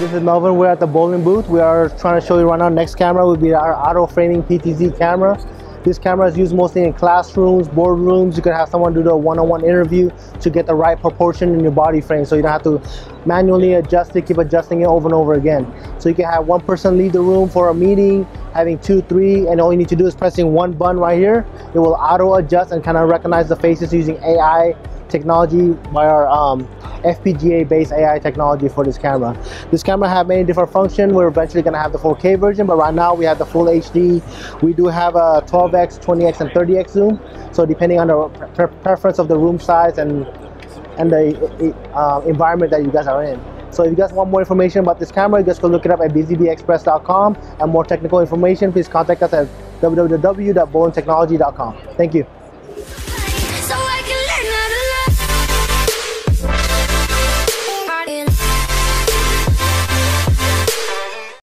This is Melvin. We're at the Bolin booth. We are trying to show you right now. Next camera will be our auto framing PTZ camera. This camera is used mostly in classrooms, boardrooms. You can have someone do the one-on-one interview to get the right proportion in your body frame, so you don't have to manually adjust it, keep adjusting it over and over again. So you can have one person leave the room for a meeting, having two, three, and all you need to do is pressing one button right here. It will auto adjust and kind of recognize the faces using AI technology by our FPGA based AI technology for this camera. This camera have many different functions. We're eventually going to have the 4K version, but right now we have the full HD. We do have a 12x, 20x, and 30x zoom. So depending on the preference of the room size and the environment that you guys are in. So if you guys want more information about this camera, just go look it up at bzbexpress.com. And more technical information, please contact us at www.bolintechnology.com. Thank you.